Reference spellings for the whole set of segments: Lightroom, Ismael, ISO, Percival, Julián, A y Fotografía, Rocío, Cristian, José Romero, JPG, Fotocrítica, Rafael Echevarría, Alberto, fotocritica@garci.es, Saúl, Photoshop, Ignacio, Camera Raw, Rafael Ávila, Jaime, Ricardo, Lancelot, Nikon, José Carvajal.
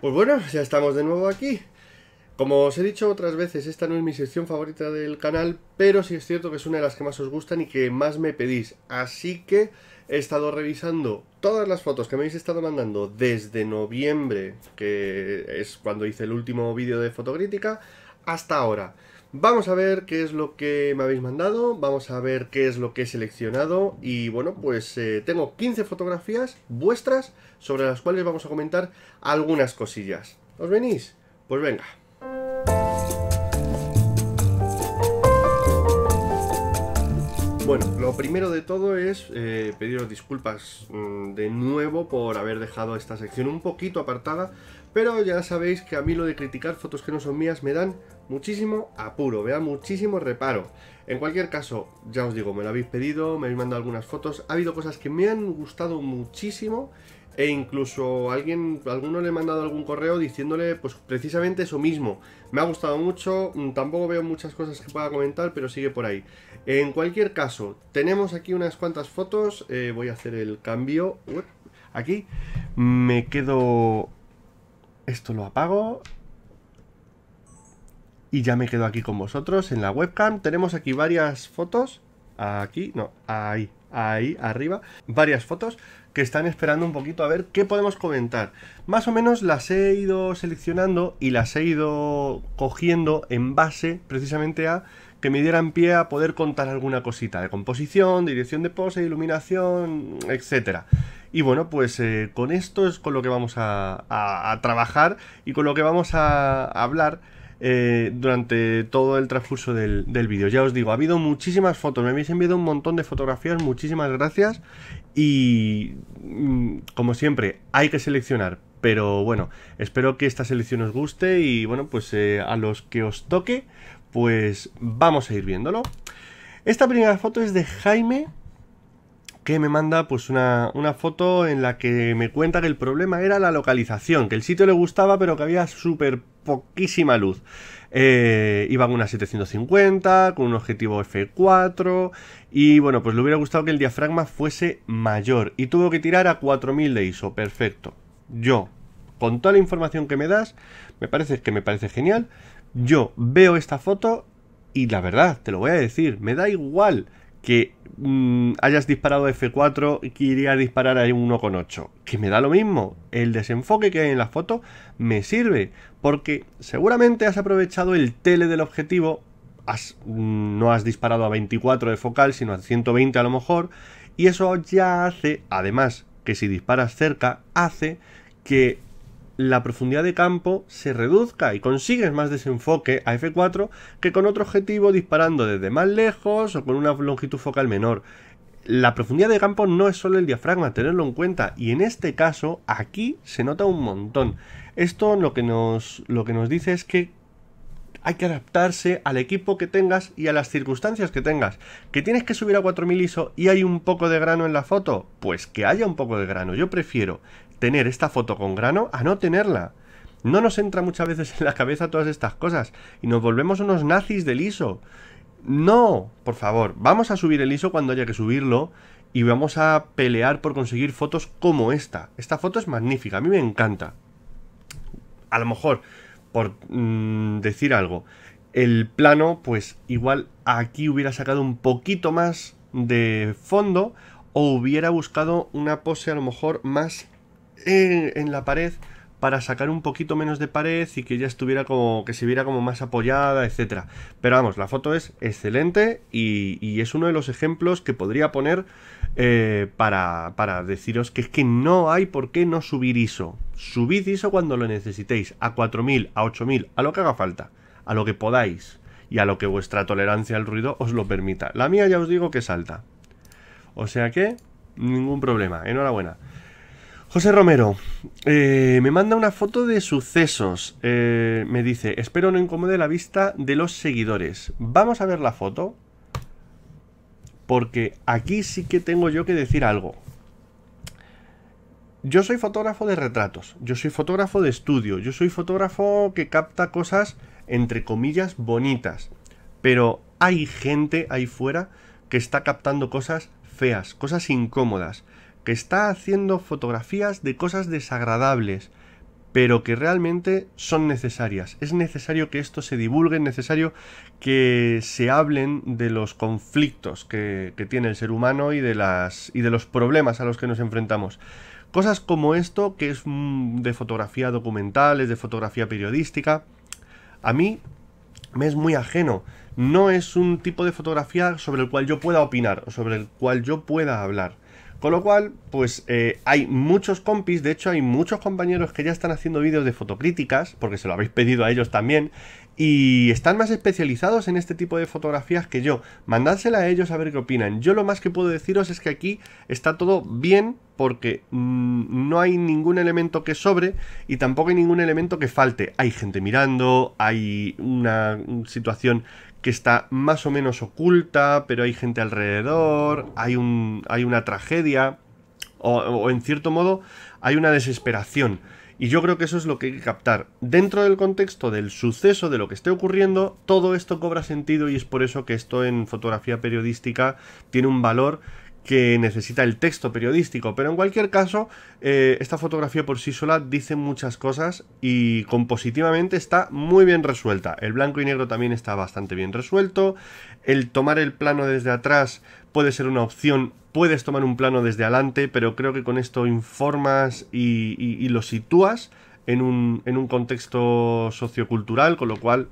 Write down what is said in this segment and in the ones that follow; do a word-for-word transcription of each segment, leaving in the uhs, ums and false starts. Pues bueno, ya estamos de nuevo aquí. Como os he dicho otras veces, esta no es mi sección favorita del canal, pero sí es cierto que es una de las que más os gustan y que más me pedís. Así que he estado revisando todas las fotos que me habéis estado mandando desde noviembre, que es cuando hice el último vídeo de Fotocrítica, hasta ahora. Vamos a ver qué es lo que me habéis mandado, vamos a ver qué es lo que he seleccionado y bueno, pues eh, tengo quince fotografías vuestras sobre las cuales vamos a comentar algunas cosillas. ¿Os venís? Pues venga. Bueno, lo primero de todo es eh, pediros disculpas mmm, de nuevo por haber dejado esta sección un poquito apartada, pero ya sabéis que a mí lo de criticar fotos que no son mías me dan muchísimo apuro, me da muchísimo reparo. En cualquier caso, ya os digo, me lo habéis pedido, me habéis mandado algunas fotos, ha habido cosas que me han gustado muchísimo e incluso alguien, alguno le he mandado algún correo diciéndole pues precisamente eso mismo. Me ha gustado mucho, tampoco veo muchas cosas que pueda comentar, pero sigue por ahí. En cualquier caso, tenemos aquí unas cuantas fotos, eh, voy a hacer el cambio. Uy, aquí me quedo, esto lo apago y ya me quedo aquí con vosotros en la webcam. Tenemos aquí varias fotos, aquí, no, ahí, ahí arriba, varias fotos que están esperando un poquito a ver qué podemos comentar. Más o menos las he ido seleccionando y las he ido cogiendo en base precisamente a que me dieran pie a poder contar alguna cosita de composición, dirección de pose, iluminación, etcétera. Y bueno, pues eh, con esto es con lo que vamos a, a, a trabajar y con lo que vamos a, a hablar Eh, durante todo el transcurso del, del vídeo. Ya os digo, ha habido muchísimas fotos, me habéis enviado un montón de fotografías, muchísimas gracias. Y como siempre, hay que seleccionar, pero bueno, espero que esta selección os guste. Y bueno, pues eh, a los que os toque, pues vamos a ir viéndolo. Esta primera foto es de Jaime, que me manda pues una, una foto en la que me cuenta que el problema era la localización, que el sitio le gustaba pero que había súper poquísima luz. Eh, iba con una setecientos cincuenta, con un objetivo efe cuatro y bueno, pues le hubiera gustado que el diafragma fuese mayor y tuvo que tirar a cuatro mil de I S O, perfecto. Yo, con toda la información que me das, me parece que me parece genial. Yo veo esta foto y la verdad, te lo voy a decir, me da igual que mmm, hayas disparado efe cuatro y querías disparar a uno coma ocho, que me da lo mismo. El desenfoque que hay en la foto me sirve, porque seguramente has aprovechado el tele del objetivo, has, mmm, no has disparado a veinticuatro de focal, sino a ciento veinte a lo mejor, y eso ya hace, además, que si disparas cerca, hace que la profundidad de campo se reduzca y consigues más desenfoque a efe cuatro que con otro objetivo disparando desde más lejos o con una longitud focal menor. La profundidad de campo no es solo el diafragma, tenerlo en cuenta, y en este caso aquí se nota un montón. Esto lo que nos, lo que nos dice es que hay que adaptarse al equipo que tengas y a las circunstancias que tengas. ¿Que tienes que subir a cuatro mil I S O y hay un poco de grano en la foto? Pues que haya un poco de grano. Yo prefiero tener esta foto con grano a no tenerla. No nos entra muchas veces en la cabeza todas estas cosas y nos volvemos unos nazis del I S O. No, por favor, vamos a subir el I S O cuando haya que subirlo y vamos a pelear por conseguir fotos como esta. Esta foto es magnífica, a mí me encanta. A lo mejor, por mmm, decir algo, el plano, pues igual aquí hubiera sacado un poquito más de fondo o hubiera buscado una pose a lo mejor más En, en la pared para sacar un poquito menos de pared y que ya estuviera como que se viera como más apoyada, etcétera. Pero vamos, la foto es excelente y, y es uno de los ejemplos que podría poner eh, para, para deciros que es que no hay por qué no subir I S O. Subid I S O cuando lo necesitéis, a cuatro mil, a ocho mil, a lo que haga falta, a lo que podáis y a lo que vuestra tolerancia al ruido os lo permita. La mía ya os digo que es alta, o sea que ningún problema, enhorabuena. José Romero eh, me manda una foto de sucesos, eh, me dice, espero no incomode la vista de los seguidores. Vamos a ver la foto, porque aquí sí que tengo yo que decir algo. Yo soy fotógrafo de retratos, yo soy fotógrafo de estudio, yo soy fotógrafo que capta cosas, entre comillas, bonitas. Pero hay gente ahí fuera que está captando cosas feas, cosas incómodas, que está haciendo fotografías de cosas desagradables, pero que realmente son necesarias. Es necesario que esto se divulgue, es necesario que se hablen de los conflictos que, que tiene el ser humano y de, las, y de los problemas a los que nos enfrentamos. Cosas como esto, que es de fotografía documental, es de fotografía periodística, a mí me es muy ajeno. No es un tipo de fotografía sobre el cual yo pueda opinar o sobre el cual yo pueda hablar. Con lo cual, pues eh, hay muchos compis, de hecho hay muchos compañeros que ya están haciendo vídeos de fotocríticas, porque se lo habéis pedido a ellos también, y están más especializados en este tipo de fotografías que yo. Mandádsela a ellos a ver qué opinan. Yo lo más que puedo deciros es que aquí está todo bien, porque mmm, no hay ningún elemento que sobre y tampoco hay ningún elemento que falte. Hay gente mirando, hay una situación que está más o menos oculta, pero hay gente alrededor, hay un, hay una tragedia, o, o en cierto modo hay una desesperación. Y yo creo que eso es lo que hay que captar. Dentro del contexto del suceso, de lo que esté ocurriendo, todo esto cobra sentido y es por eso que esto en fotografía periodística tiene un valor que necesita el texto periodístico. Pero en cualquier caso, eh, esta fotografía por sí sola dice muchas cosas y compositivamente está muy bien resuelta. El blanco y negro también está bastante bien resuelto. El tomar el plano desde atrás puede ser una opción. Puedes tomar un plano desde adelante, pero creo que con esto informas y, y, y lo sitúas en un, en un contexto sociocultural, con lo cual,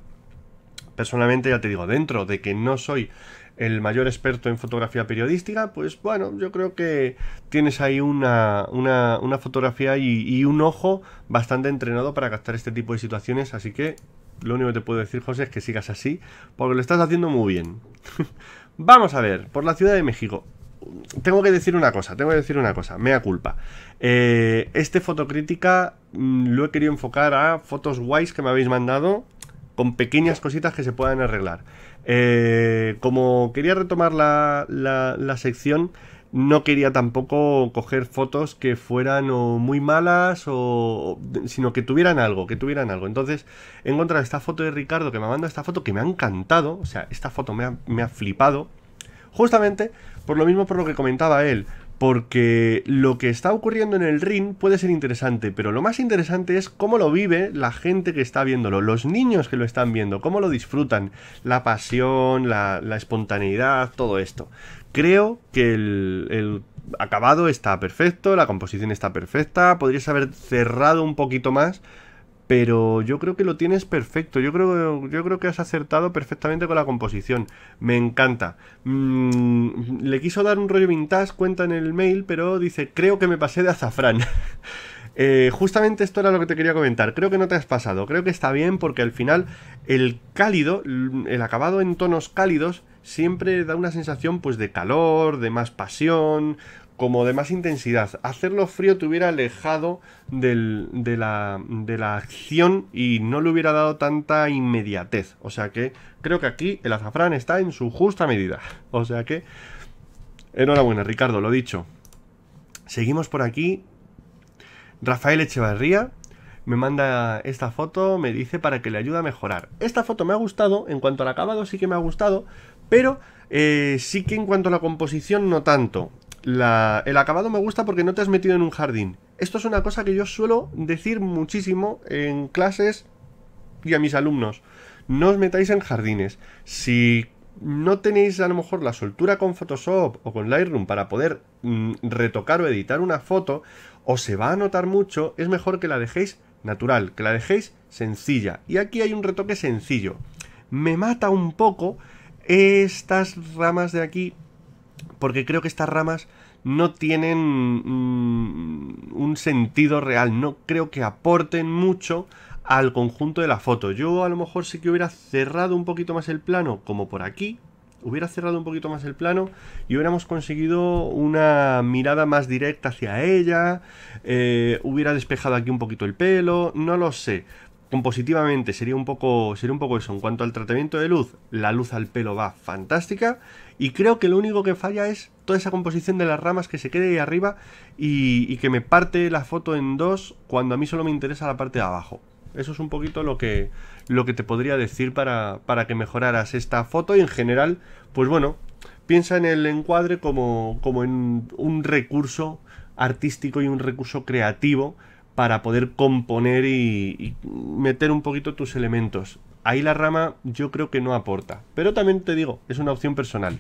personalmente, ya te digo, dentro de que no soy el mayor experto en fotografía periodística, pues bueno, yo creo que tienes ahí una, una, una fotografía y, y un ojo bastante entrenado para captar este tipo de situaciones, así que lo único que te puedo decir, José, es que sigas así, porque lo estás haciendo muy bien. Vamos a ver, por la Ciudad de México. Tengo que decir una cosa, tengo que decir una cosa, mea culpa. Eh, este Fotocrítica lo he querido enfocar a fotos guays que me habéis mandado con pequeñas cositas que se puedan arreglar. Eh, como quería retomar la, la, la sección, no quería tampoco coger fotos que fueran o muy malas o sino que tuvieran algo, que tuvieran algo. Entonces he encontrado esta foto de Ricardo que me manda esta foto que me ha encantado, o sea, esta foto me ha, me ha flipado. Justamente por lo mismo por lo que comentaba él, porque lo que está ocurriendo en el ring puede ser interesante, pero lo más interesante es cómo lo vive la gente que está viéndolo, los niños que lo están viendo, cómo lo disfrutan, la pasión, la, la espontaneidad, todo esto. Creo que el, el acabado está perfecto, la composición está perfecta, podrías haber cerrado un poquito más, pero yo creo que lo tienes perfecto. Yo creo, yo creo que has acertado perfectamente con la composición. Me encanta. Mm, le quiso dar un rollo vintage, cuenta en el mail, pero dice, creo que me pasé de azafrán. eh, justamente esto era lo que te quería comentar. Creo que no te has pasado. Creo que está bien porque al final el cálido, el acabado en tonos cálidos, siempre da una sensación pues de calor, de más pasión, como de más intensidad. Hacerlo frío te hubiera alejado del, de, la, de la acción y no le hubiera dado tanta inmediatez. O sea que creo que aquí el azafrán está en su justa medida. O sea que enhorabuena, Ricardo, lo dicho. Seguimos por aquí. Rafael Echevarría me manda esta foto, me dice para que le ayude a mejorar. Esta foto me ha gustado, en cuanto al acabado sí que me ha gustado, pero eh, sí que en cuanto a la composición no tanto. La, el acabado me gusta porque no te has metido en un jardín. Esto es una cosa que yo suelo decir muchísimo en clases y a mis alumnos. No os metáis en jardines. Si no tenéis a lo mejor la soltura con Photoshop o con Lightroom para poder mm, retocar o editar una foto, o se va a notar mucho, es mejor que la dejéis natural, que la dejéis sencilla. Y aquí hay un retoque sencillo. Me mata un poco estas ramas de aquí, porque creo que estas ramas no tienen mm, un sentido real, no creo que aporten mucho al conjunto de la foto. Yo a lo mejor sí que hubiera cerrado un poquito más el plano, como por aquí, hubiera cerrado un poquito más el plano y hubiéramos conseguido una mirada más directa hacia ella, eh, hubiera despejado aquí un poquito el pelo, no lo sé. Compositivamente sería un poco, sería un poco eso. En cuanto al tratamiento de luz, la luz al pelo va fantástica. Y creo que lo único que falla es toda esa composición de las ramas que se quede ahí arriba y, y que me parte la foto en dos cuando a mí solo me interesa la parte de abajo. Eso es un poquito lo que, lo que te podría decir para, para que mejoraras esta foto. Y en general, pues bueno, piensa en el encuadre como, como en un recurso artístico y un recurso creativo para poder componer y, y meter un poquito tus elementos. Ahí la rama yo creo que no aporta, pero también te digo, es una opción personal.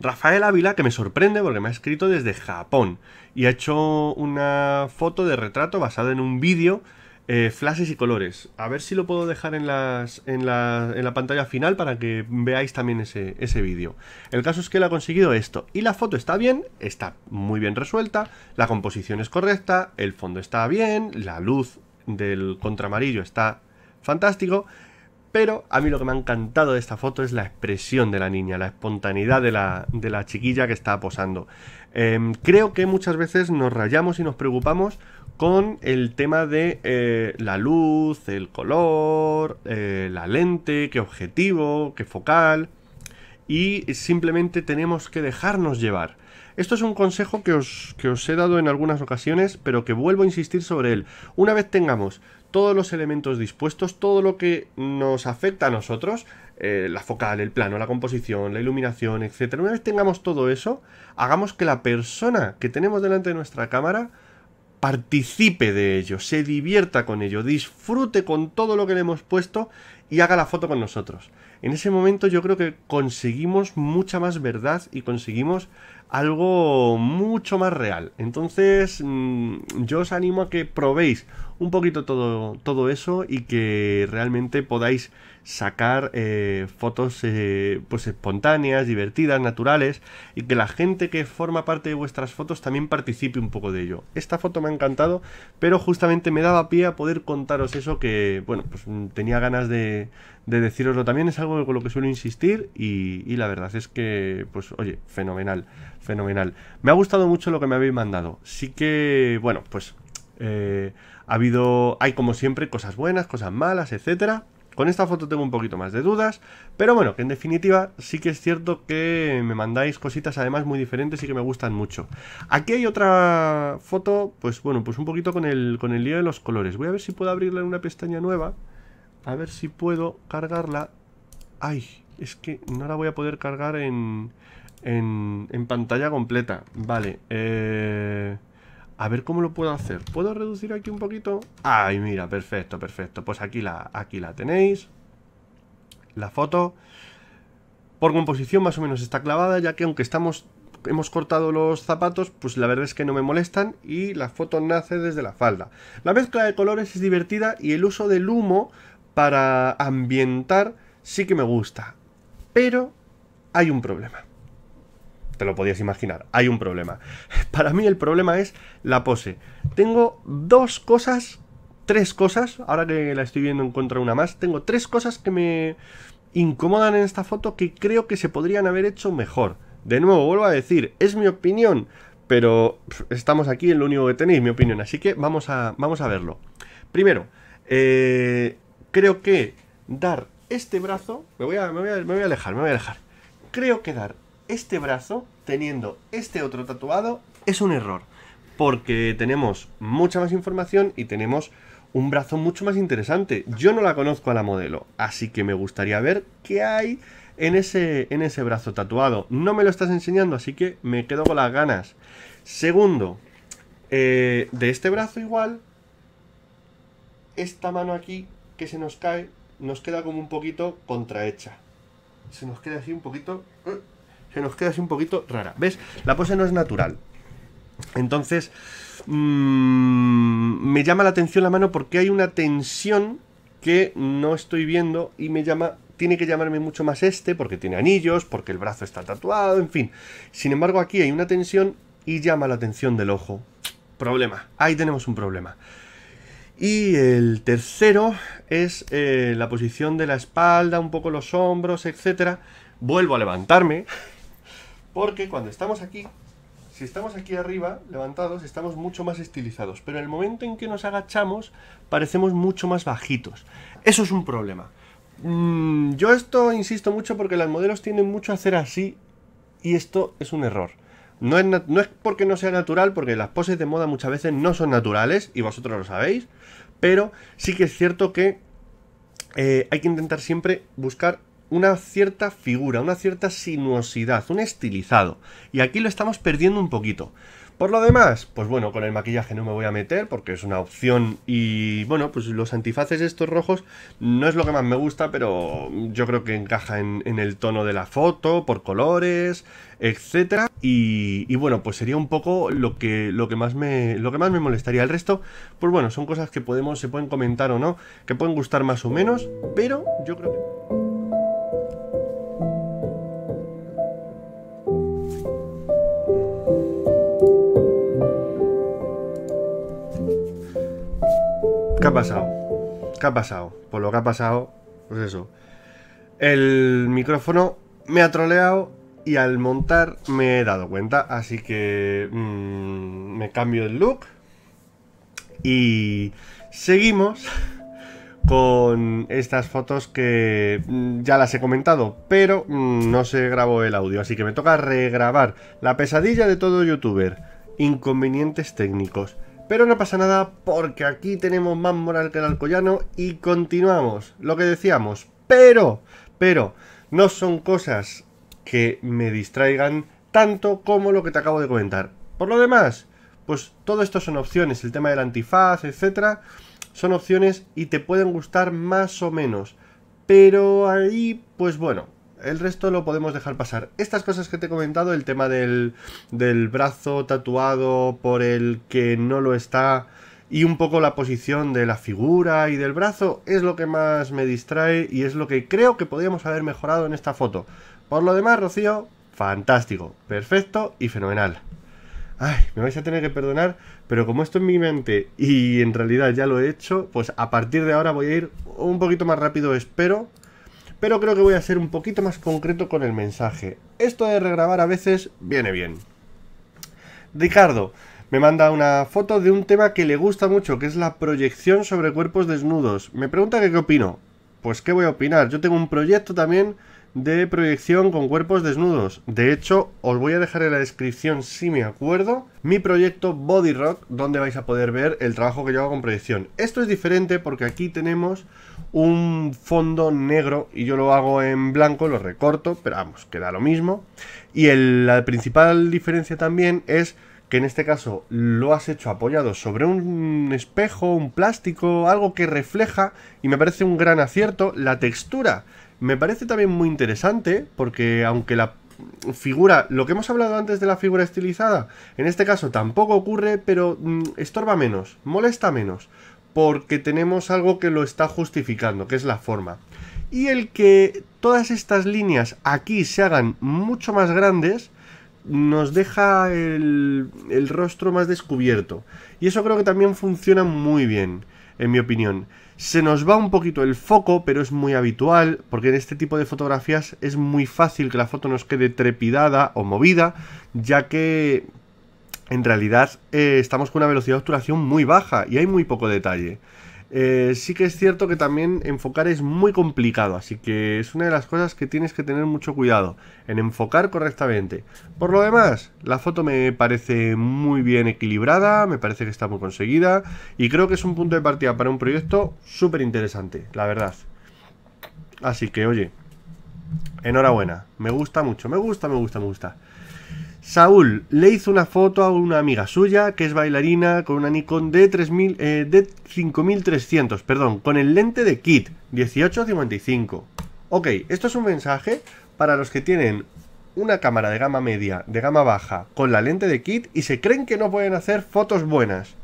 Rafael Ávila, que me sorprende porque me ha escrito desde Japón y ha hecho una foto de retrato basada en un vídeo, eh, flashes y colores. A ver si lo puedo dejar en, las, en, la, en la pantalla final para que veáis también ese, ese vídeo. El caso es que él ha conseguido esto y la foto está bien, está muy bien resuelta, la composición es correcta, el fondo está bien, la luz del contraamarillo está fantástico. Pero a mí lo que me ha encantado de esta foto es la expresión de la niña, la espontaneidad de la, de la chiquilla que está posando. Eh, creo que muchas veces nos rayamos y nos preocupamos con el tema de eh, la luz, el color, eh, la lente, qué objetivo, qué focal, y simplemente tenemos que dejarnos llevar. Esto es un consejo que os, que os he dado en algunas ocasiones, pero que vuelvo a insistir sobre él. Una vez tengamos todos los elementos dispuestos, todo lo que nos afecta a nosotros, eh, la focal, el plano, la composición, la iluminación, etcétera. Una vez tengamos todo eso, hagamos que la persona que tenemos delante de nuestra cámara participe de ello, se divierta con ello, disfrute con todo lo que le hemos puesto y haga la foto con nosotros. En ese momento yo creo que conseguimos mucha más verdad y conseguimos algo mucho más real. Entonces mmm, yo os animo a que probéis un poquito todo, todo eso y que realmente podáis sacar eh, fotos eh, pues espontáneas, divertidas, naturales, y que la gente que forma parte de vuestras fotos también participe un poco de ello. Esta foto me ha encantado, pero justamente me daba pie a poder contaros eso, que bueno, pues tenía ganas de, de deciroslo también. Es algo con lo que suelo insistir y, y la verdad es que pues oye, fenomenal, fenomenal. Me ha gustado mucho lo que me habéis mandado. Sí que bueno, pues eh, ha habido, hay como siempre cosas buenas, cosas malas, etcétera. Con esta foto tengo un poquito más de dudas, pero bueno, que en definitiva sí que es cierto que me mandáis cositas además muy diferentes y que me gustan mucho. Aquí hay otra foto, pues bueno, pues un poquito con el, con el lío de los colores. Voy a ver si puedo abrirla en una pestaña nueva, a ver si puedo cargarla. Ay, es que no la voy a poder cargar en, en, en pantalla completa. Vale, eh... a ver cómo lo puedo hacer. ¿Puedo reducir aquí un poquito? Ay, mira, perfecto, perfecto. Pues aquí la, aquí la tenéis. La foto. Por composición más o menos está clavada, ya que aunque estamos, hemos cortado los zapatos, pues la verdad es que no me molestan y la foto nace desde la falda. La mezcla de colores es divertida y el uso del humo para ambientar sí que me gusta. Pero hay un problema. Te lo podías imaginar, hay un problema. Para mí el problema es la pose. Tengo dos cosas, tres cosas, ahora que la estoy viendo en contra una más, tengo tres cosas que me incomodan en esta foto que creo que se podrían haber hecho mejor. De nuevo, vuelvo a decir, es mi opinión, pero estamos aquí en lo único que tenéis, mi opinión, así que vamos a, vamos a verlo. Primero, eh, creo que dar este brazo, me voy, a, me, voy a, me voy a alejar, me voy a alejar, creo que dar este brazo, teniendo este otro tatuado, es un error, porque tenemos mucha más información y tenemos un brazo mucho más interesante. Yo no la conozco a la modelo, así que me gustaría ver qué hay en ese, en ese brazo tatuado. No me lo estás enseñando, así que me quedo con las ganas. Segundo, eh, de este brazo igual, esta mano aquí que se nos cae, nos queda como un poquito contrahecha. Se nos queda así un poquito... Se nos queda así un poquito rara. ¿Ves? La pose no es natural. Entonces, mmm, me llama la atención la mano porque hay una tensión que no estoy viendo y me llama... Tiene que llamarme mucho más este porque tiene anillos, porque el brazo está tatuado, en fin. Sin embargo, aquí hay una tensión y llama la atención del ojo. Problema. Ahí tenemos un problema. Y el tercero es eh, la posición de la espalda, un poco los hombros, etcétera. Vuelvo a levantarme, porque cuando estamos aquí, si estamos aquí arriba, levantados, estamos mucho más estilizados. Pero en el momento en que nos agachamos, parecemos mucho más bajitos. Eso es un problema. Mm, yo esto insisto mucho porque las modelos tienen mucho a hacer así, y esto es un error. No es, no es porque no sea natural, porque las poses de moda muchas veces no son naturales, y vosotros lo sabéis, pero sí que es cierto que eh, hay que intentar siempre buscar una cierta figura, una cierta sinuosidad, un estilizado. Y aquí lo estamos perdiendo un poquito. Por lo demás, pues bueno, con el maquillaje no me voy a meter porque es una opción y bueno, pues los antifaces estos rojos no es lo que más me gusta, pero yo creo que encaja en, en el tono de la foto, por colores, etcétera. Y, y bueno, pues sería un poco lo que, lo que más me, lo que más me molestaría. El resto, pues bueno, son cosas que podemos, se pueden comentar o no, que pueden gustar más o menos, pero yo creo que... ¿Qué ha pasado? ¿Qué ha pasado? Por lo que ha pasado, pues eso. El micrófono me ha troleado y al montar me he dado cuenta. Así que mmm, me cambio el look y seguimos con estas fotos que ya las he comentado, pero mmm, no se grabó el audio. Así que me toca regrabar la pesadilla de todo youtuber. Inconvenientes técnicos. Pero no pasa nada porque aquí tenemos más moral que el alcoyano y continuamos, lo que decíamos. Pero, pero, no son cosas que me distraigan tanto como lo que te acabo de comentar. Por lo demás, pues todo esto son opciones, el tema del antifaz, etcétera, son opciones y te pueden gustar más o menos. Pero ahí, pues bueno... El resto lo podemos dejar pasar. Estas cosas que te he comentado, el tema del, del brazo tatuado por el que no lo está y un poco la posición de la figura y del brazo, es lo que más me distrae y es lo que creo que podríamos haber mejorado en esta foto. Por lo demás, Rocío, fantástico, perfecto y fenomenal. Ay, me vais a tener que perdonar, pero como esto en mi mente y en realidad ya lo he hecho, pues a partir de ahora voy a ir un poquito más rápido, espero. Pero creo que voy a ser un poquito más concreto con el mensaje. Esto de regrabar a veces viene bien. Ricardo me manda una foto de un tema que le gusta mucho, que es la proyección sobre cuerpos desnudos. Me pregunta que qué opino. Pues qué voy a opinar. Yo tengo un proyecto también de proyección con cuerpos desnudos. De hecho, os voy a dejar en la descripción, si me acuerdo, mi proyecto Body Rock, donde vais a poder ver el trabajo que yo hago con proyección. Esto es diferente porque aquí tenemos un fondo negro y yo lo hago en blanco, lo recorto, pero vamos, queda lo mismo. Y el, la principal diferencia también es que en este caso lo has hecho apoyado sobre un espejo, un plástico, algo que refleja, y me parece un gran acierto. La textura me parece también muy interesante, porque aunque la figura, lo que hemos hablado antes de la figura estilizada, en este caso tampoco ocurre, pero mmm, estorba menos, molesta menos, porque tenemos algo que lo está justificando, que es la forma. Y el que todas estas líneas aquí se hagan mucho más grandes, nos deja el, el rostro más descubierto. Y eso creo que también funciona muy bien, en mi opinión. Se nos va un poquito el foco, pero es muy habitual, porque en este tipo de fotografías es muy fácil que la foto nos quede trepidada o movida, ya que en realidad eh, estamos con una velocidad de obturación muy baja y hay muy poco detalle. Eh, sí que es cierto que también enfocar es muy complicado, así que es una de las cosas que tienes que tener mucho cuidado en enfocar correctamente. Por lo demás, la foto me parece muy bien equilibrada, me parece que está muy conseguida y creo que es un punto de partida para un proyecto súper interesante, la verdad. Así que, oye, enhorabuena, me gusta mucho, me gusta, me gusta, me gusta. Saúl le hizo una foto a una amiga suya que es bailarina con una Nikon de, eh, de cinco mil trescientos, perdón, con el lente de kit dieciocho cincuenta y cinco. Ok, esto es un mensaje para los que tienen una cámara de gama media, de gama baja, con la lente de kit y se creen que no pueden hacer fotos buenas.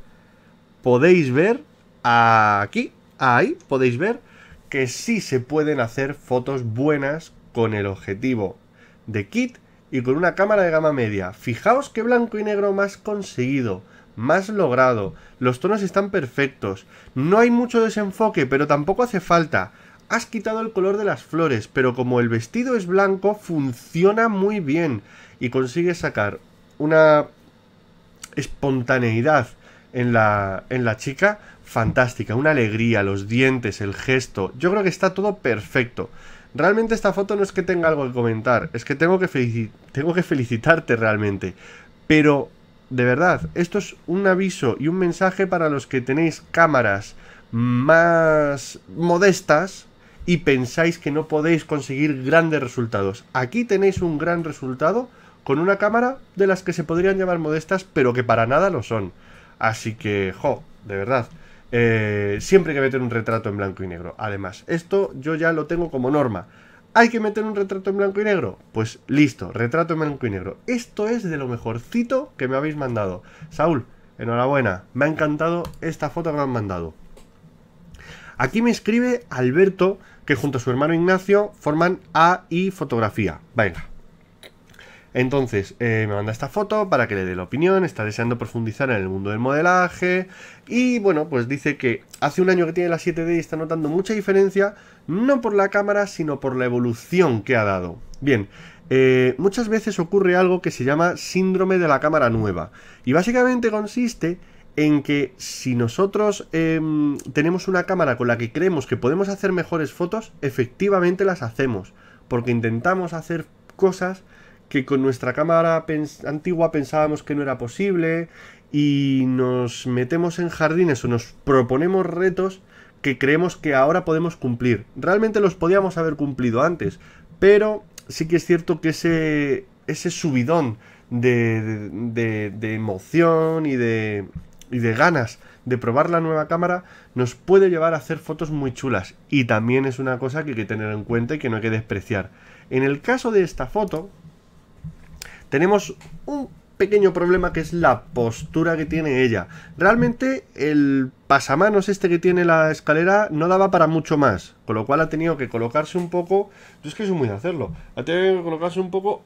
Podéis ver aquí, ahí, podéis ver que sí se pueden hacer fotos buenas con el objetivo de kit y con una cámara de gama media. Fijaos qué blanco y negro más conseguido, más logrado. Los tonos están perfectos. No hay mucho desenfoque, pero tampoco hace falta. Has quitado el color de las flores, pero como el vestido es blanco, funciona muy bien. Y consigues sacar una espontaneidad en la, en la chica fantástica. Una alegría, los dientes, el gesto. Yo creo que está todo perfecto. Realmente esta foto no es que tenga algo que comentar, es que tengo que, felici- tengo que felicitarte realmente. Pero, de verdad, esto es un aviso y un mensaje para los que tenéis cámaras más modestas y pensáis que no podéis conseguir grandes resultados. Aquí tenéis un gran resultado con una cámara de las que se podrían llamar modestas, pero que para nada lo son. Así que, jo, de verdad, eh, siempre hay que meter un retrato en blanco y negro. Además, esto yo ya lo tengo como norma. ¿Hay que meter un retrato en blanco y negro? Pues listo, retrato en blanco y negro. Esto es de lo mejorcito que me habéis mandado. Saúl, enhorabuena, me ha encantado esta foto que me han mandado. Aquí me escribe Alberto, que junto a su hermano Ignacio forman A y Fotografía. Venga. Entonces, eh, me manda esta foto para que le dé la opinión. Está deseando profundizar en el mundo del modelaje. Y bueno, pues dice que hace un año que tiene la siete D y está notando mucha diferencia, no por la cámara, sino por la evolución que ha dado. Bien, eh, muchas veces ocurre algo que se llama síndrome de la cámara nueva. Y básicamente consiste en que si nosotros eh, tenemos una cámara con la que creemos que podemos hacer mejores fotos, efectivamente las hacemos, porque intentamos hacer cosas que con nuestra cámara pens- antigua pensábamos que no era posible, y nos metemos en jardines o nos proponemos retos que creemos que ahora podemos cumplir. Realmente los podíamos haber cumplido antes, pero sí que es cierto que ese, ese subidón de, de, de emoción y de, y de ganas de probar la nueva cámara nos puede llevar a hacer fotos muy chulas, y también es una cosa que hay que tener en cuenta y que no hay que despreciar. En el caso de esta foto tenemos un pequeño problema, que es la postura que tiene ella. Realmente el pasamanos este que tiene la escalera no daba para mucho más, con lo cual ha tenido que colocarse un poco. Yo es que soy muy de hacerlo. Ha tenido que colocarse un poco,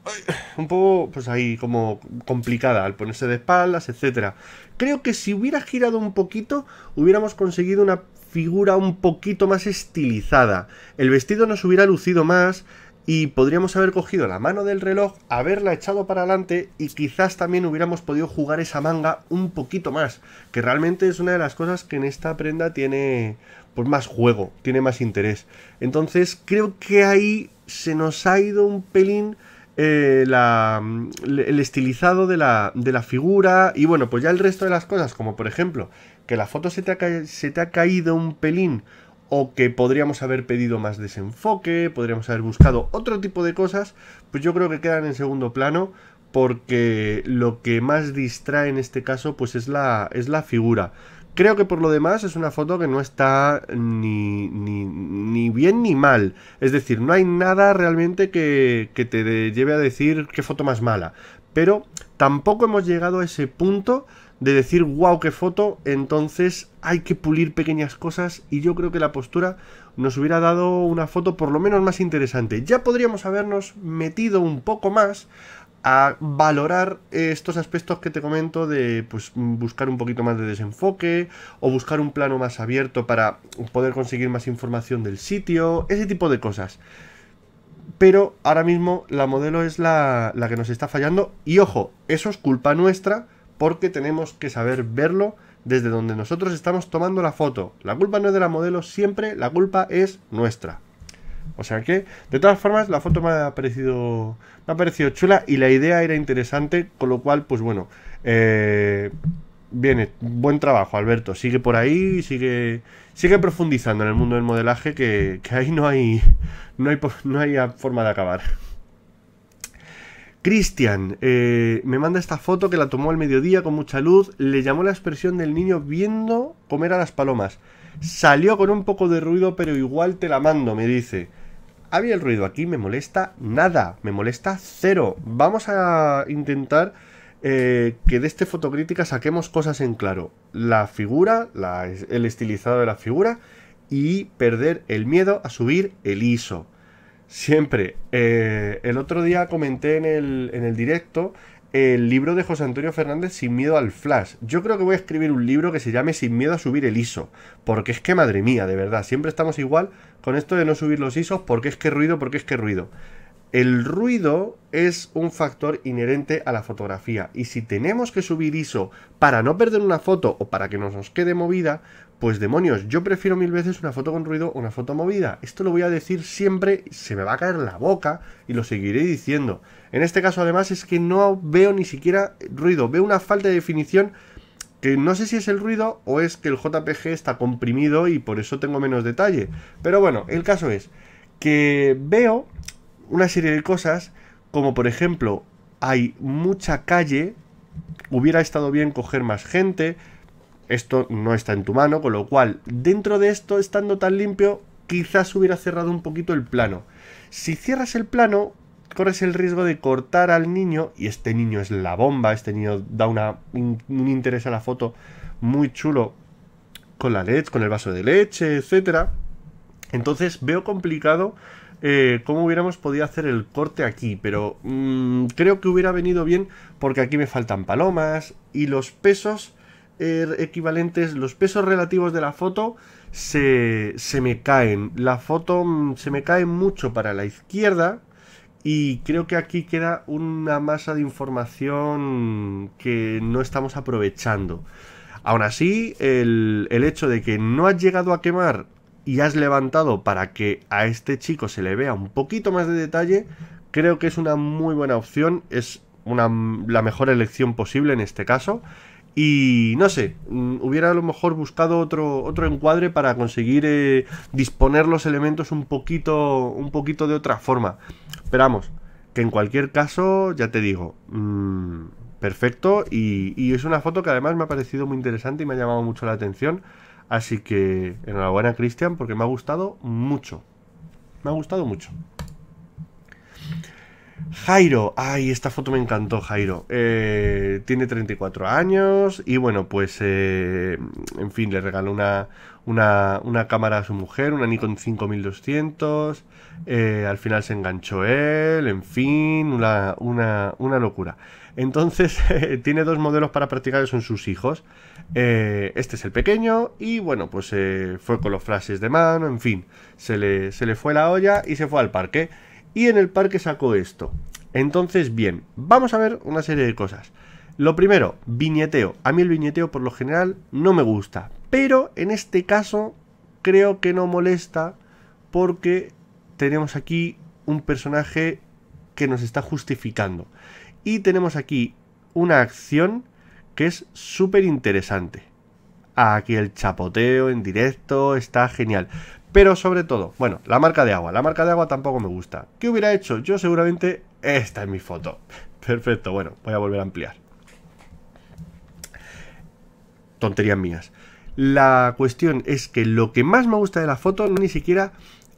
un poco pues ahí como complicada, al ponerse de espaldas, etcétera. Creo que si hubiera girado un poquito hubiéramos conseguido una figura un poquito más estilizada. El vestido nos hubiera lucido más. Y podríamos haber cogido la mano del reloj, haberla echado para adelante, y quizás también hubiéramos podido jugar esa manga un poquito más, que realmente es una de las cosas que en esta prenda tiene pues más juego, tiene más interés. Entonces creo que ahí se nos ha ido un pelín eh, la, el estilizado de la, de la figura. Y bueno, pues ya el resto de las cosas, como por ejemplo que la foto se te ha, se te ha caído un pelín, o que podríamos haber pedido más desenfoque, podríamos haber buscado otro tipo de cosas, pues yo creo que quedan en segundo plano, porque lo que más distrae en este caso pues es la, es la figura. Creo que por lo demás es una foto que no está ni, ni, ni bien ni mal. Es decir, no hay nada realmente que, que te lleve a decir qué foto más mala. Pero tampoco hemos llegado a ese punto de decir, wow, qué foto. Entonces hay que pulir pequeñas cosas, y yo creo que la postura nos hubiera dado una foto por lo menos más interesante. Ya podríamos habernos metido un poco más a valorar estos aspectos que te comento de pues buscar un poquito más de desenfoque, o buscar un plano más abierto para poder conseguir más información del sitio, ese tipo de cosas. Pero ahora mismo la modelo es la, la que nos está fallando, y ojo, eso es culpa nuestra, porque tenemos que saber verlo desde donde nosotros estamos tomando la foto. La culpa no es de la modelo siempre, la culpa es nuestra. O sea que, de todas formas, la foto me ha parecido, me ha parecido chula, y la idea era interesante, con lo cual, pues bueno, eh, viene, buen trabajo, Alberto. Sigue por ahí, sigue, sigue profundizando en el mundo del modelaje, que, que ahí no hay, no hay, no hay forma de acabar. Cristian eh, me manda esta foto que la tomó al mediodía con mucha luz. Le llamó la expresión del niño viendo comer a las palomas. Salió con un poco de ruido, pero igual te la mando, me dice. A mí el ruido aquí me molesta nada, me molesta cero. Vamos a intentar eh, que de este Fotocrítica saquemos cosas en claro. La figura, la, el estilizado de la figura, y perder el miedo a subir el I S O. Siempre. Eh, el otro día comenté en el, en el directo el libro de José Antonio Fernández, Sin miedo al flash. Yo creo que voy a escribir un libro que se llame Sin miedo a subir el I S O, porque es que madre mía, de verdad, siempre estamos igual con esto de no subir los I S Os, porque es que ruido, porque es que ruido. El ruido es un factor inherente a la fotografía, y si tenemos que subir I S O para no perder una foto o para que no nos quede movida, pues demonios, yo prefiero mil veces una foto con ruido o una foto movida. Esto lo voy a decir siempre, se me va a caer la boca y lo seguiré diciendo. En este caso además es que no veo ni siquiera ruido, veo una falta de definición que no sé si es el ruido o es que el J P G está comprimido y por eso tengo menos detalle. Pero bueno, el caso es que veo una serie de cosas como por ejemplo hay mucha calle, hubiera estado bien coger más gente, esto no está en tu mano, con lo cual, dentro de esto, estando tan limpio, quizás hubiera cerrado un poquito el plano. Si cierras el plano, corres el riesgo de cortar al niño, y este niño es la bomba, este niño da una, un, un interés a la foto muy chulo, con la leche, con el vaso de leche, etcétera. Entonces veo complicado eh, cómo hubiéramos podido hacer el corte aquí, pero mmm, creo que hubiera venido bien porque aquí me faltan palomas y los pesos eh, equivalentes, los pesos relativos de la foto se, se me caen. La foto mmm, se me cae mucho para la izquierda y creo que aquí queda una masa de información que no estamos aprovechando. Aún así, el, el hecho de que no has llegado a quemar y has levantado para que a este chico se le vea un poquito más de detalle, creo que es una muy buena opción, es una, la mejor elección posible en este caso. Y no sé, hubiera a lo mejor buscado otro, otro encuadre para conseguir eh, disponer los elementos un poquito, un poquito de otra forma. Pero vamos, que en cualquier caso, ya te digo... Mmm, perfecto, y, y es una foto que además me ha parecido muy interesante y me ha llamado mucho la atención. Así que enhorabuena, Cristian, porque me ha gustado mucho. Me ha gustado mucho. Jairo, ay, esta foto me encantó, Jairo. Eh, tiene treinta y cuatro años y bueno, pues eh, en fin, le regaló una, una, una cámara a su mujer, una Nikon cinco mil doscientos. Eh, al final se enganchó él, en fin, una, una, una locura. Entonces eh, tiene dos modelos para practicar, son sus hijos. Eh, este es el pequeño y bueno, pues eh, fue con los flashes de mano, en fin, se le, se le fue la olla y se fue al parque. Y en el parque sacó esto. Entonces, bien, vamos a ver una serie de cosas. Lo primero, viñeteo. A mí el viñeteo por lo general no me gusta, pero en este caso creo que no molesta porque tenemos aquí un personaje que nos está justificando. Y tenemos aquí una acción que es súper interesante. Aquí el chapoteo en directo está genial. Pero sobre todo, bueno, la marca de agua. La marca de agua tampoco me gusta. ¿Qué hubiera hecho? Yo seguramente... Esta es mi foto. Perfecto, bueno, voy a volver a ampliar. Tonterías mías. La cuestión es que lo que más me gusta de la foto no es ni siquiera...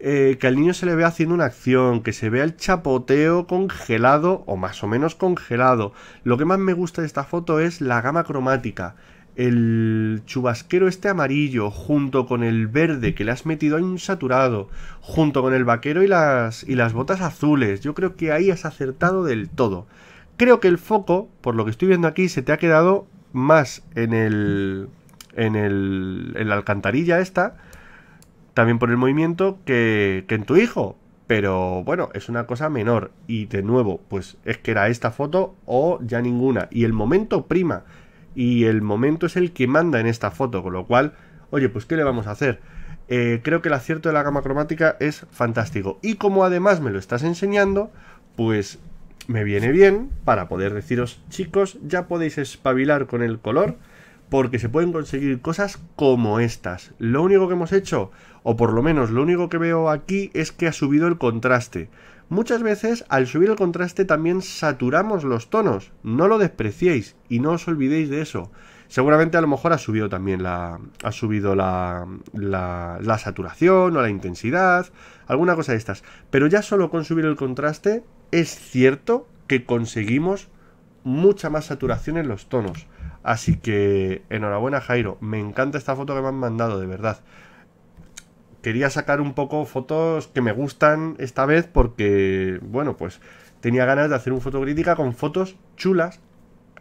Eh, que al niño se le vea haciendo una acción, que se vea el chapoteo congelado o más o menos congelado. Lo que más me gusta de esta foto es la gama cromática. El chubasquero este amarillo junto con el verde que le has metido ahí un saturado, junto con el vaquero y las, y las botas azules. Yo creo que ahí has acertado del todo. Creo que el foco, por lo que estoy viendo aquí, se te ha quedado más en el, en el, en la alcantarilla esta, también por el movimiento, que, que en tu hijo. Pero bueno, es una cosa menor. Y de nuevo, pues es que era esta foto o ya ninguna. Y el momento prima. Y el momento es el que manda en esta foto. Con lo cual, oye, pues ¿qué le vamos a hacer? Eh, creo que el acierto de la gama cromática es fantástico. Y como además me lo estás enseñando, pues me viene bien para poder deciros, chicos, ya podéis espabilar con el color, porque se pueden conseguir cosas como estas. Lo único que hemos hecho, o por lo menos lo único que veo aquí, es que ha subido el contraste. Muchas veces al subir el contraste también saturamos los tonos. No lo despreciéis y no os olvidéis de eso. Seguramente a lo mejor ha subido también la, ha subido la, la, la saturación o la intensidad, alguna cosa de estas. Pero ya solo con subir el contraste es cierto que conseguimos mucha más saturación en los tonos. Así que enhorabuena, Jairo, me encanta esta foto que me han mandado, de verdad. Quería sacar un poco fotos que me gustan esta vez porque, bueno, pues tenía ganas de hacer un Fotocrítica con fotos chulas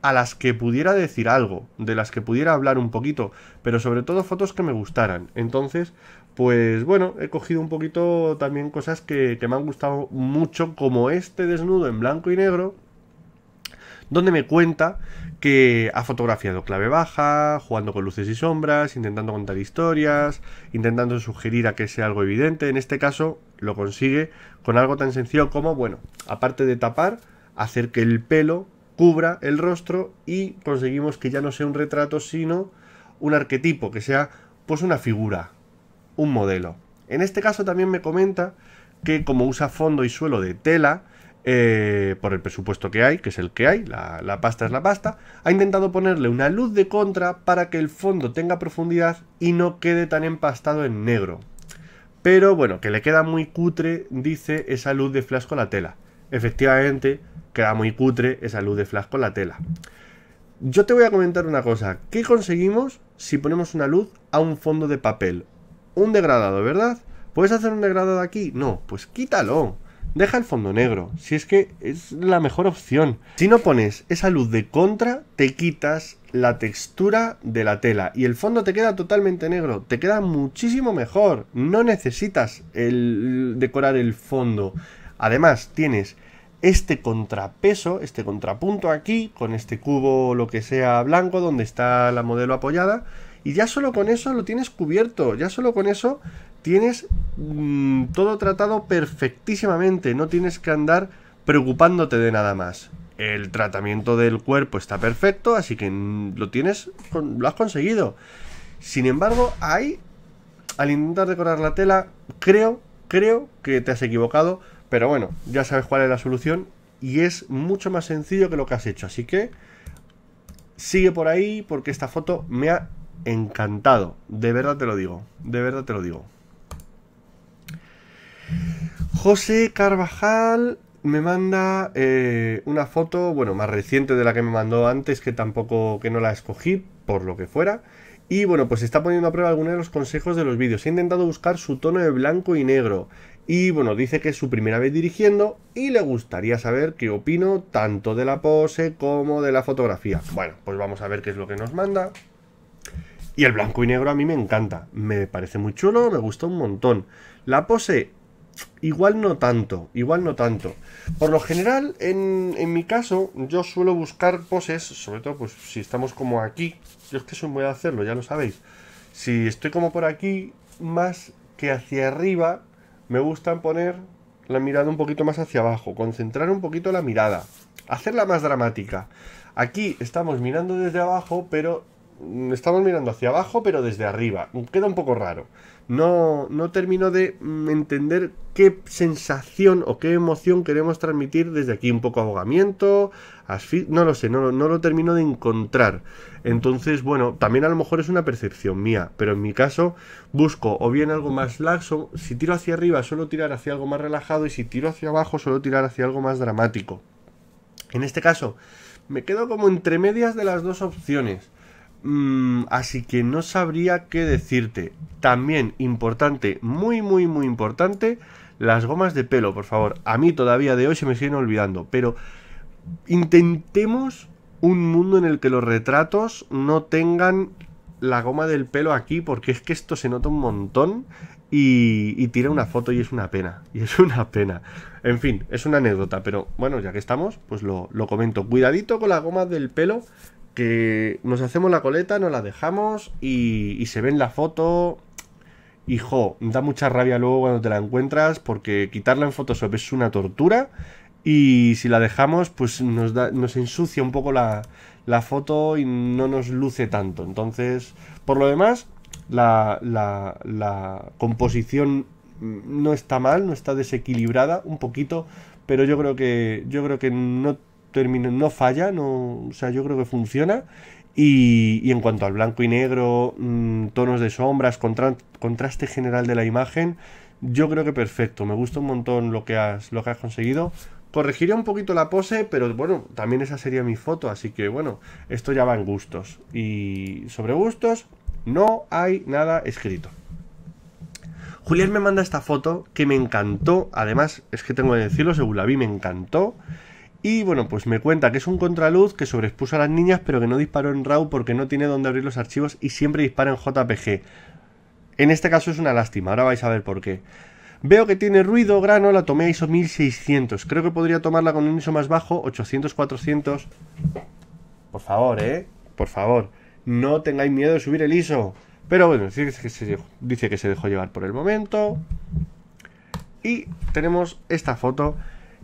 a las que pudiera decir algo, de las que pudiera hablar un poquito, pero sobre todo fotos que me gustaran. Entonces, pues bueno, he cogido un poquito también cosas que, que me han gustado mucho, como este desnudo en blanco y negro, donde me cuenta que ha fotografiado clave baja, jugando con luces y sombras, intentando contar historias, intentando sugerir a que sea algo evidente. En este caso lo consigue con algo tan sencillo como, bueno, aparte de tapar, hacer que el pelo cubra el rostro y conseguimos que ya no sea un retrato, sino un arquetipo, que sea pues una figura, un modelo. En este caso también me comenta que como usa fondo y suelo de tela, eh, por el presupuesto que hay, que es el que hay, la, la pasta es la pasta, ha intentado ponerle una luz de contra para que el fondo tenga profundidad y no quede tan empastado en negro. Pero bueno, que le queda muy cutre, dice, esa luz de flash con la tela. Efectivamente, queda muy cutre esa luz de flash con la tela. Yo te voy a comentar una cosa. ¿Qué conseguimos si ponemos una luz a un fondo de papel? Un degradado, ¿verdad? ¿Puedes hacer un degradado aquí? No, pues quítalo. Deja el fondo negro, si es que es la mejor opción. Si no pones esa luz de contra, te quitas la textura de la tela y el fondo te queda totalmente negro, te queda muchísimo mejor. No necesitas el decorar el fondo. Además, tienes este contrapeso, este contrapunto aquí, con este cubo, lo que sea, blanco, donde está la modelo apoyada, y ya solo con eso lo tienes cubierto, ya solo con eso tienes mmm, todo tratado perfectísimamente, no tienes que andar preocupándote de nada más. El tratamiento del cuerpo está perfecto, así que mmm, lo tienes, lo has conseguido. Sin embargo, ahí, al intentar decorar la tela, creo, creo que te has equivocado, pero bueno, ya sabes cuál es la solución y es mucho más sencillo que lo que has hecho, así que sigue por ahí porque esta foto me ha encantado, de verdad te lo digo, de verdad te lo digo. José Carvajal me manda eh, una foto, bueno, más reciente de la que me mandó antes, que tampoco, que no la escogí, por lo que fuera. Y bueno, pues está poniendo a prueba algunos de los consejos de los vídeos. He intentado buscar su tono de blanco y negro. Y bueno, dice que es su primera vez dirigiendo y le gustaría saber qué opino tanto de la pose como de la fotografía. Bueno, pues vamos a ver qué es lo que nos manda. Y el blanco y negro a mí me encanta, me parece muy chulo, me gusta un montón. La pose, igual no tanto, igual no tanto. Por lo general, en, en mi caso, yo suelo buscar poses, sobre todo pues si estamos como aquí. Yo es que soy muy de hacerlo, ya lo sabéis. Si estoy como por aquí, más que hacia arriba, me gustan poner la mirada un poquito más hacia abajo, concentrar un poquito la mirada, hacerla más dramática. Aquí estamos mirando desde abajo, pero... estamos mirando hacia abajo, pero desde arriba. Queda un poco raro. No, no termino de entender qué sensación o qué emoción queremos transmitir desde aquí. Un poco ahogamiento, asfixia, no lo sé, no, no lo termino de encontrar. Entonces, bueno, también a lo mejor es una percepción mía, pero en mi caso busco o bien algo más laxo. Si tiro hacia arriba, suelo tirar hacia algo más relajado, y si tiro hacia abajo, suelo tirar hacia algo más dramático. En este caso, me quedo como entre medias de las dos opciones. Así que no sabría qué decirte. También importante, muy muy muy importante, las gomas de pelo, por favor. A mí todavía de hoy se me siguen olvidando, pero intentemos un mundo en el que los retratos no tengan la goma del pelo aquí, porque es que esto se nota un montón y, y tira una foto y es una pena, y es una pena. En fin, es una anécdota, pero bueno, ya que estamos, pues lo, lo comento. Cuidadito con las gomas del pelo, que nos hacemos la coleta, nos la dejamos y, y se ve en la foto. Hijo, da mucha rabia luego cuando te la encuentras, porque quitarla en Photoshop es una tortura. Y si la dejamos, pues nos, da, nos ensucia un poco la, la foto y no nos luce tanto. Entonces, por lo demás, la, la, la composición no está mal, no está desequilibrada un poquito, pero yo creo que, yo creo que no... Termino, no falla, no, o sea, yo creo que funciona. Y, y en cuanto al blanco y negro, mmm, tonos de sombras, contra, contraste general de la imagen, yo creo que perfecto. Me gusta un montón lo que has, lo que has conseguido. Corregiría un poquito la pose, pero bueno, también esa sería mi foto, así que bueno, esto ya va en gustos. Y sobre gustos no hay nada escrito. Julián me manda esta foto que me encantó, además es que tengo que decirlo, según la vi me encantó. Y bueno, pues me cuenta que es un contraluz que sobreexpuso a las niñas, pero que no disparó en RAW porque no tiene dónde abrir los archivos y siempre dispara en J P G. En este caso es una lástima, ahora vais a ver por qué. Veo que tiene ruido, grano, la tomé a I S O mil seiscientos. Creo que podría tomarla con un I S O más bajo, ochocientos, cuatrocientos. Por favor, eh, por favor, no tengáis miedo de subir el I S O. Pero bueno, dice que se dejó, dice que se dejó llevar por el momento. Y tenemos esta foto...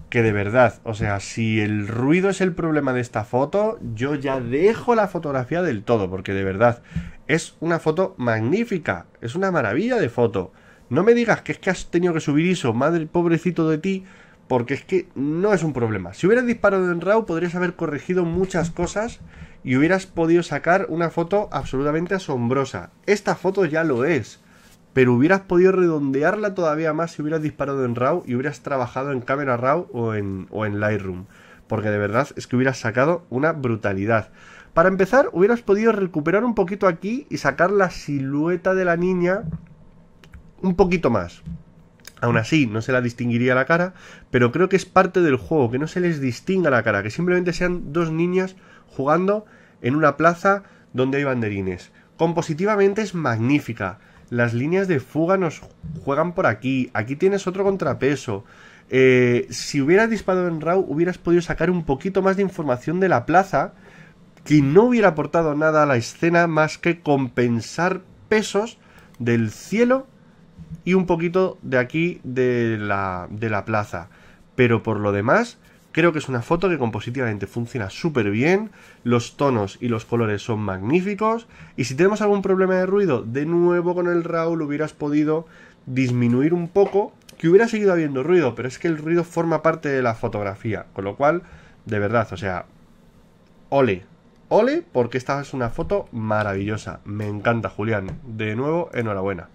que de verdad, o sea, si el ruido es el problema de esta foto, yo ya dejo la fotografía del todo, porque de verdad, es una foto magnífica, es una maravilla de foto. No me digas que es que has tenido que subir I S O, madre, pobrecito de ti, porque es que no es un problema. Si hubieras disparado en RAW podrías haber corregido muchas cosas y hubieras podido sacar una foto absolutamente asombrosa. Esta foto ya lo es, pero hubieras podido redondearla todavía más si hubieras disparado en RAW y hubieras trabajado en Camera Raw o en, o en Lightroom, porque de verdad es que hubieras sacado una brutalidad. Para empezar, hubieras podido recuperar un poquito aquí y sacar la silueta de la niña un poquito más. Aún así, no se la distinguiría la cara, pero creo que es parte del juego, que no se les distinga la cara, que simplemente sean dos niñas jugando en una plaza donde hay banderines. Compositivamente es magnífica. Las líneas de fuga nos juegan por aquí. Aquí tienes otro contrapeso. Eh, si hubieras disparado en RAW, hubieras podido sacar un poquito más de información de la plaza, que no hubiera aportado nada a la escena más que compensar pesos del cielo y un poquito de aquí de la, de la plaza. Pero por lo demás, creo que es una foto que compositivamente funciona súper bien. Los tonos y los colores son magníficos. Y si tenemos algún problema de ruido, de nuevo con el RAW lo hubieras podido disminuir un poco, que hubiera seguido habiendo ruido, pero es que el ruido forma parte de la fotografía. Con lo cual, de verdad, o sea, ole. Ole, porque esta es una foto maravillosa. Me encanta, Julián. De nuevo, enhorabuena.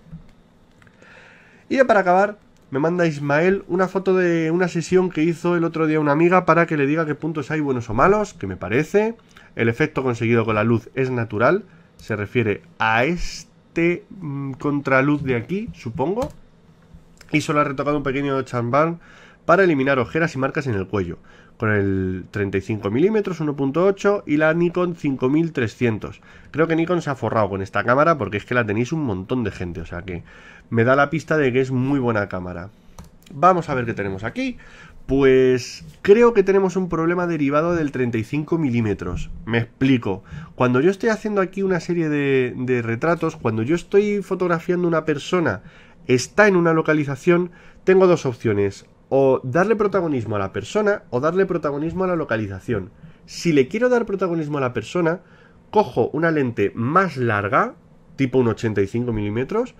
Y ya para acabar, me manda Ismael una foto de una sesión que hizo el otro día una amiga para que le diga qué puntos hay buenos o malos, que me parece. El efecto conseguido con la luz es natural. Se refiere a este contraluz de aquí, supongo. Y solo ha retocado un pequeño chambán para eliminar ojeras y marcas en el cuello, con el treinta y cinco milímetros uno punto ocho y la Nikon cinco mil trescientos. Creo que Nikon se ha forrado con esta cámara porque es que la tenéis un montón de gente, o sea que me da la pista de que es muy buena cámara. Vamos a ver qué tenemos aquí. Pues creo que tenemos un problema derivado del treinta y cinco milímetros. Me explico. Cuando yo estoy haciendo aquí una serie de, de retratos, cuando yo estoy fotografiando una persona, está en una localización, tengo dos opciones: o darle protagonismo a la persona o darle protagonismo a la localización. Si le quiero dar protagonismo a la persona, cojo una lente más larga, tipo un ochenta y cinco milímetros,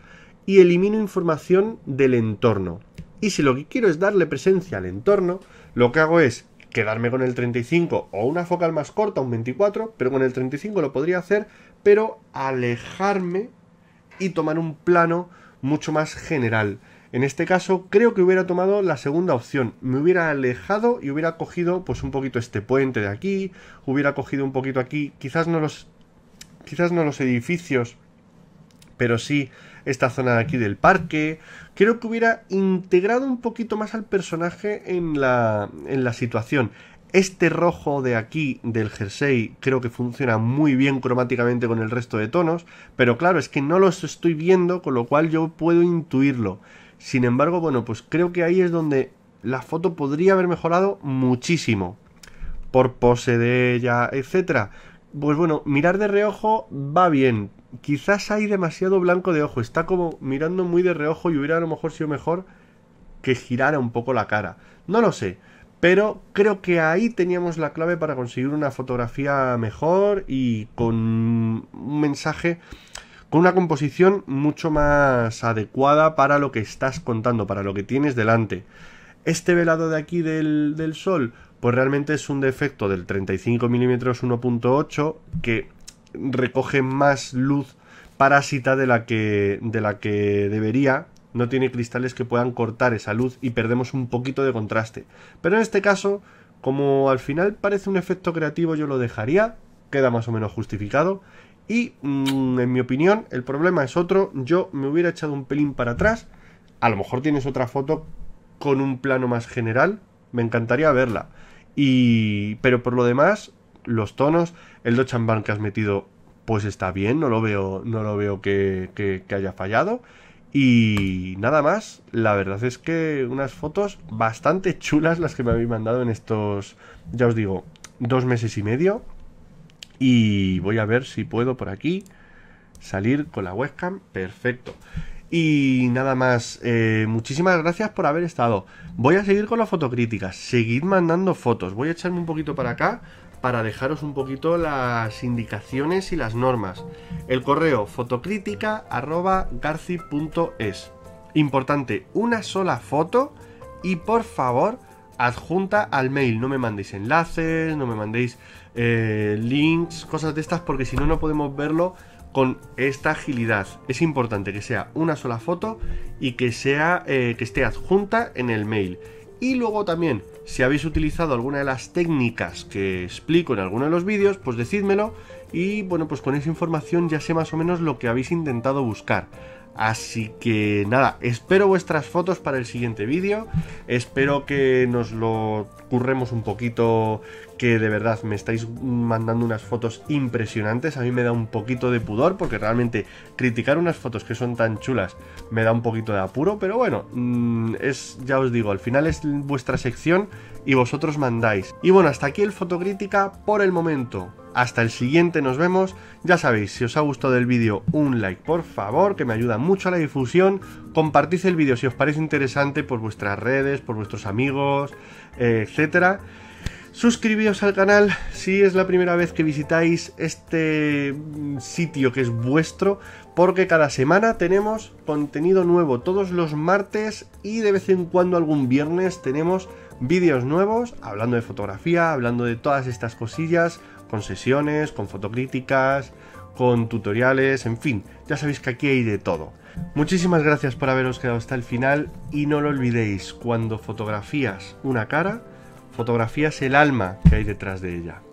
y elimino información del entorno. Y si lo que quiero es darle presencia al entorno, lo que hago es quedarme con el treinta y cinco o una focal más corta, un veinticuatro, pero con el treinta y cinco lo podría hacer, pero alejarme y tomar un plano mucho más general. En este caso creo que hubiera tomado la segunda opción, me hubiera alejado y hubiera cogido pues un poquito este puente de aquí, hubiera cogido un poquito aquí, quizás no los, quizás no los edificios, pero sí esta zona de aquí del parque. Creo que hubiera integrado un poquito más al personaje en la, en la situación. Este rojo de aquí, del jersey, creo que funciona muy bien cromáticamente con el resto de tonos, pero claro, es que no los estoy viendo, con lo cual yo puedo intuirlo. Sin embargo, bueno, pues creo que ahí es donde la foto podría haber mejorado muchísimo. Por pose de ella, etcétera. Pues bueno, mirar de reojo va bien. Quizás hay demasiado blanco de ojo. Está como mirando muy de reojo y hubiera a lo mejor sido mejor que girara un poco la cara. No lo sé. Pero creo que ahí teníamos la clave para conseguir una fotografía mejor y con un mensaje, con una composición mucho más adecuada para lo que estás contando, para lo que tienes delante. Este velado de aquí del, del sol, pues realmente es un defecto del treinta y cinco milímetros uno punto ocho que recoge más luz parásita de la que, de la que debería. No tiene cristales que puedan cortar esa luz y perdemos un poquito de contraste. Pero en este caso, como al final parece un efecto creativo, yo lo dejaría. Queda más o menos justificado. Y mmm, en mi opinión el problema es otro. Yo me hubiera echado un pelín para atrás. A lo mejor tienes otra foto con un plano más general, me encantaría verla. Y... pero por lo demás, los tonos, el dochamban que has metido pues está bien, no lo veo, no lo veo que, que, que haya fallado. Y nada más. La verdad es que unas fotos bastante chulas las que me habéis mandado en estos, ya os digo, dos meses y medio. Y voy a ver si puedo por aquí salir con la webcam. Perfecto. Y nada más. Eh, muchísimas gracias por haber estado. Voy a seguir con las fotocríticas. Seguid mandando fotos. Voy a echarme un poquito para acá para dejaros un poquito las indicaciones y las normas. El correo fotocritica arroba garci punto es. Importante, una sola foto y por favor adjunta al mail. No me mandéis enlaces, no me mandéis eh, links, cosas de estas, porque si no, no podemos verlo con esta agilidad. Es importante que sea una sola foto y que sea eh, que esté adjunta en el mail. Y luego también, si habéis utilizado alguna de las técnicas que explico en alguno de los vídeos, pues decídmelo. Y bueno, pues con esa información ya sé más o menos lo que habéis intentado buscar. Así que nada, espero vuestras fotos para el siguiente vídeo. Espero que nos lo curremos un poquito, que de verdad me estáis mandando unas fotos impresionantes. A mí me da un poquito de pudor, porque realmente criticar unas fotos que son tan chulas me da un poquito de apuro. Pero bueno, es, ya os digo, al final es vuestra sección y vosotros mandáis. Y bueno, hasta aquí el Fotocrítica por el momento. Hasta el siguiente, nos vemos. Ya sabéis, si os ha gustado el vídeo, un like por favor, que me ayuda mucho a la difusión. Compartid el vídeo si os parece interesante por vuestras redes, por vuestros amigos, etcétera. Suscribíos al canal si es la primera vez que visitáis este sitio que es vuestro, porque cada semana tenemos contenido nuevo, todos los martes, y de vez en cuando algún viernes tenemos vídeos nuevos hablando de fotografía, hablando de todas estas cosillas, con sesiones, con fotocríticas, con tutoriales, en fin, ya sabéis que aquí hay de todo. Muchísimas gracias por haberos quedado hasta el final, y no lo olvidéis, cuando fotografías una cara, fotografías el alma que hay detrás de ella.